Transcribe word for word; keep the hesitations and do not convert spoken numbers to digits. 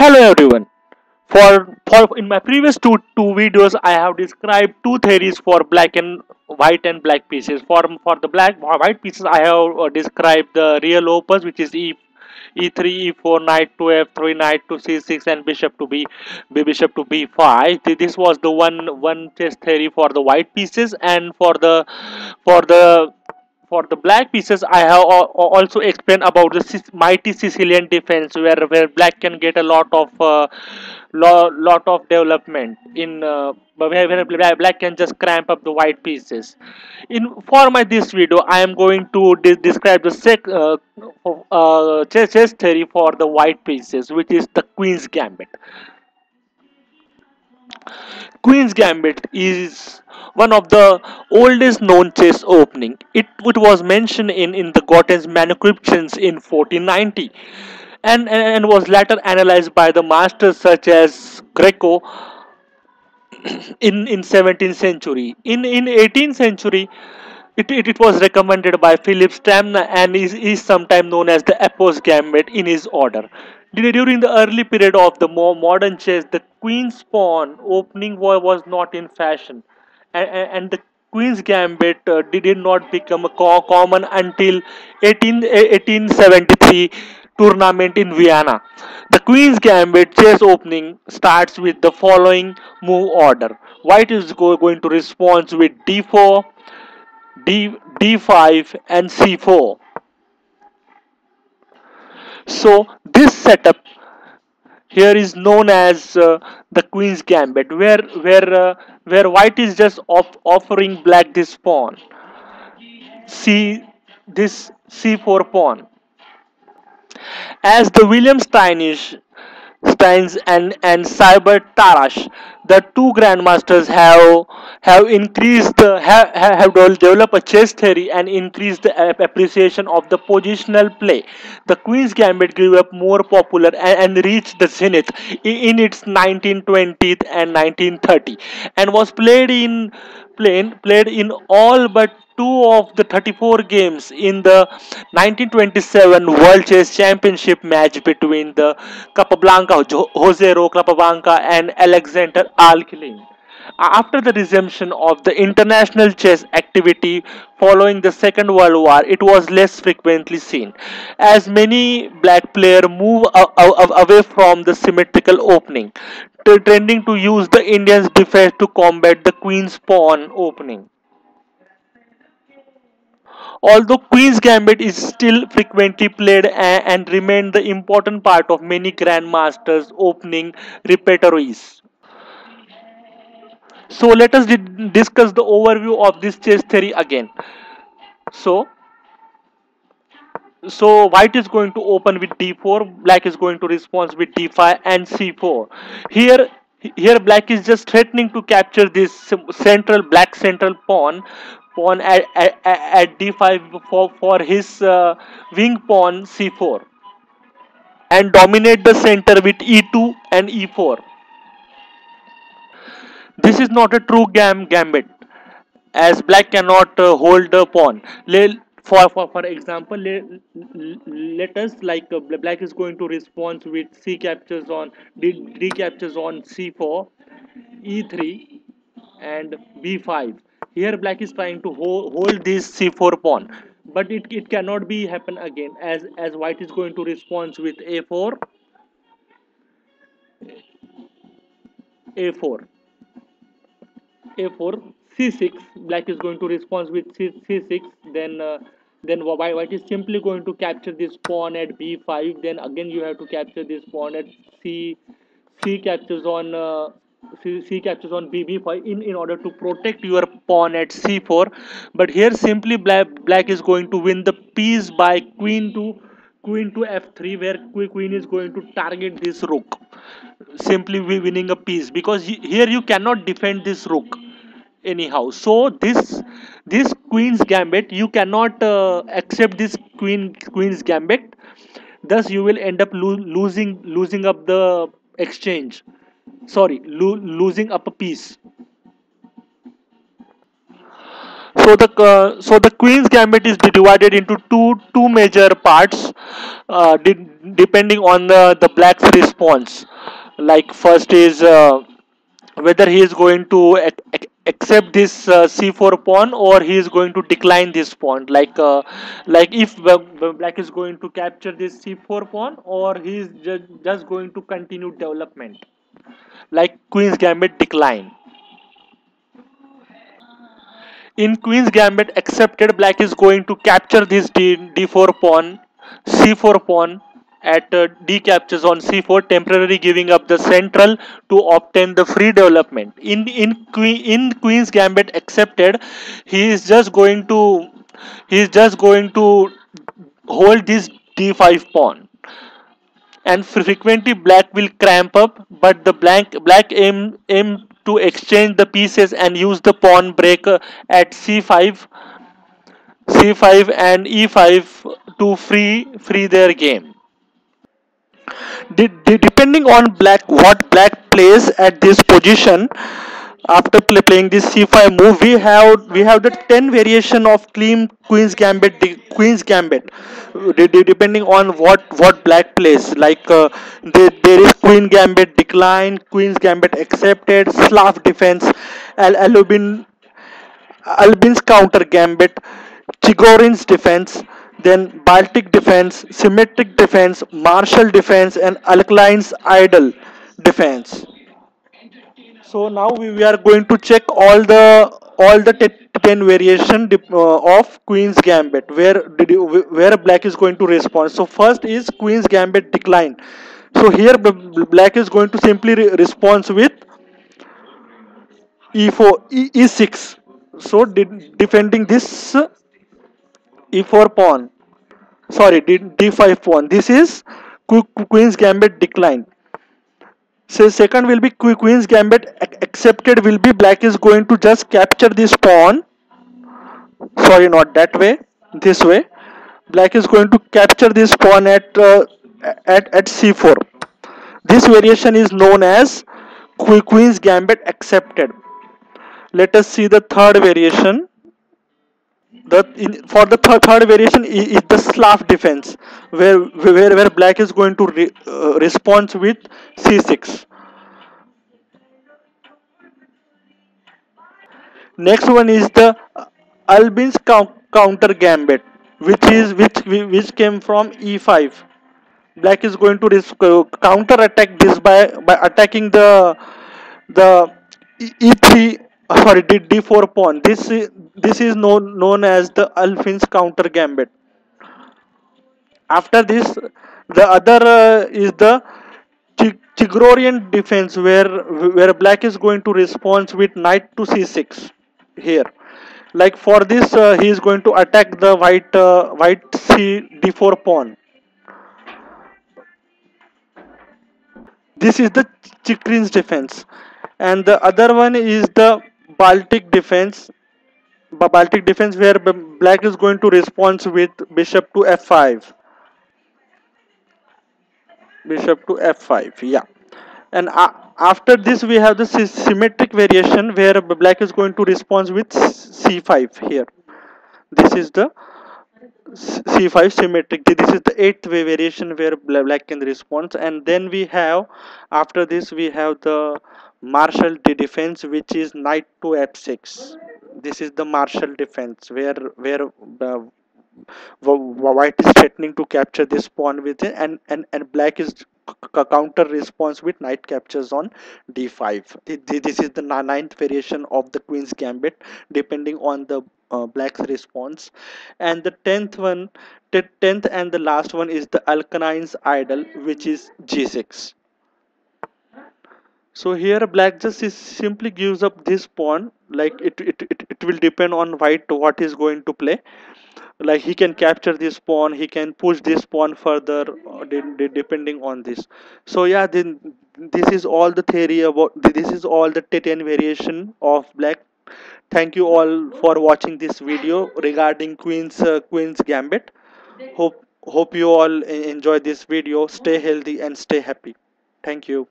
Hello everyone. For, for in my previous two two videos, I have described two theories for black and white and black pieces. For for the black or white pieces, I have uh, described the Ruy Lopez, which is e e3, e4, knight to f three, knight to c six, and bishop to b, bishop to b five. This was the one one chess theory for the white pieces, and for the for the. For the black pieces, I have also explained about the mighty Sicilian defense, where, where black can get a lot of uh, lo lot of development in uh, where black can just cramp up the white pieces. In for my this video, I am going to de describe the sec uh, uh, chess, chess theory for the white pieces, which is the Queen's Gambit. Queen's Gambit is one of the oldest known chess opening. It, it was mentioned in, in the Göttingen's manuscriptions in fourteen ninety and, and, and was later analyzed by the masters such as Greco in, in seventeenth century. In, in eighteenth century, It, it, it was recommended by Philip Stamma and is, is sometimes known as the Apostle Gambit in his order. During the early period of the more modern chess, the queen's pawn opening was not in fashion, and, and the Queen's Gambit uh, did not become a co common until eighteen seventy-three tournament in Vienna. The Queen's Gambit chess opening starts with the following move order. White is go, going to respond with d four. D, d5 and c four. So this setup here is known as uh, the Queen's Gambit, where where uh, where white is just off offering black this pawn, c this c four pawn. As the William Steinitz Steins and and Siegbert Tarrasch, the two grandmasters, have have increased the, have have developed a chess theory and increased the appreciation of the positional play. The Queen's Gambit grew up more popular and, and reached the zenith in, in its nineteen twenties and nineteen thirties, and was played in played played in all but two of the thirty-four games in the nineteen twenty-seven World Chess Championship match between the Capablanca, Jose Ro Capablanca and Alexander Alekhine. After the resumption of the international chess activity following the Second World War, it was less frequently seen, as many black players moved away from the symmetrical opening, trending to use the Indian's defense to combat the Queen's pawn opening. Although Queen's Gambit is still frequently played and, and remained the important part of many grandmasters' opening repertoires. So let us discuss the overview of this chess theory again. So, so white is going to open with d four, black is going to respond with d five and c four. Here, here black is just threatening to capture this central black central pawn. Pawn at, at, at d five for, for his uh, wing pawn c four, and dominate the center with e two and e four. This is not a true gam gambit, as black cannot uh, hold the pawn. For, for, for example, let us like uh, black is going to respond with c captures on d, d captures on c four, e three and b five. Here black is trying to hold, hold this c four pawn, but it, it cannot be happen again, as, as white is going to respond with a four, a four, a four, c six. Black is going to respond with c six, then uh, then white is simply going to capture this pawn at b five, then again you have to capture this pawn at c, c captures on uh, C, c captures on b b five in, in order to protect your pawn at c four. But here simply black, black is going to win the piece by queen to queen to f three, where queen is going to target this rook, simply winning a piece, because here you cannot defend this rook anyhow. So this this Queen's Gambit, you cannot uh, accept this queen Queen's Gambit. Thus you will end up lo losing losing up the exchange. Sorry, lo losing up a piece. So the uh, so the Queen's Gambit is divided into two two major parts, uh, de depending on the the black's response. Like first is uh, whether he is going to ac ac accept this uh, c four pawn or he is going to decline this pawn. Like uh, like if black is going to capture this c four pawn or he is ju just going to continue development. Like Queen's Gambit Decline. In Queen's Gambit Accepted, black is going to capture this d d4 pawn, c four pawn at uh, d captures on c four, temporarily giving up the central to obtain the free development. In in Queen in Queen's Gambit Accepted, he is just going to he is just going to hold this d five pawn. And frequently black will cramp up, but the black black aim aim to exchange the pieces and use the pawn breaker at c five, c five and e five to free free their game. De de depending on black what black plays at this position. After play, playing this c five move, we have we have the ten variation of clean Queen's Gambit de, Queen's Gambit, de, de, depending on what what black plays. Like uh, de, there is Queen Gambit Decline, Queen's Gambit Accepted, Slav Defense, Al Albin, Albin's Counter Gambit, Chigorin's Defense, then Baltic Defense, Symmetrical Defense, Marshall Defense, and Alekhine's Idle Defense. So now we, we are going to check all the all the ten variation uh, of Queen's Gambit, where did you, where black is going to respond. So first is Queen's Gambit Decline. So here black is going to simply re respond with e four, e six. So de defending this uh, e four pawn, sorry d five pawn. This is Queen's Gambit Decline. So second will be Queen's Gambit Accepted, will be black is going to just capture this pawn. Sorry, not that way. This way, black is going to capture this pawn at uh, at at c four. This variation is known as Queen's Gambit Accepted. Let us see the third variation. The in, for the th third variation is, is the Slav Defense, where where where black is going to re, uh, respond with c six. Next one is the Albin's Counter Gambit, which is which which came from e five. Black is going to risk, uh, counter attack this by by attacking the the e three. Sorry, d four pawn. This is this is known known as the Alfin's Counter Gambit. After this, the other uh, is the Chig Chigorin's Defense, where where black is going to respond with knight to c six. Here, like for this, uh, he is going to attack the white uh, white c d four pawn. This is the Chigorin's Defense, and the other one is the Baltic Defense, Baltic Defense, where black is going to respond with bishop to f five, bishop to f five, yeah. And uh, after this we have the symmetric variation, where black is going to respond with c five here. This is the c five symmetric. This is the eighth way variation where black can respond. And then we have, after this we have the Marshall Defense, which is knight to f six. This is the Marshall Defense, where where uh, white is threatening to capture this pawn with it, and and and black is counter response with knight captures on d five. This is the ninth variation of the Queen's Gambit, depending on the uh, black's response. And the tenth one, tenth and the last one is the Alekhine's Idle, which is g six. So here black just is simply gives up this pawn. Like it, it it it will depend on white what is going to play. Like he can capture this pawn, he can push this pawn further, de de depending on this. So yeah, then this is all the theory about this is all the ten variation of black. Thank you all for watching this video regarding Queen's uh, Queen's Gambit. Hope hope you all enjoy this video. Stay healthy and stay happy. Thank you.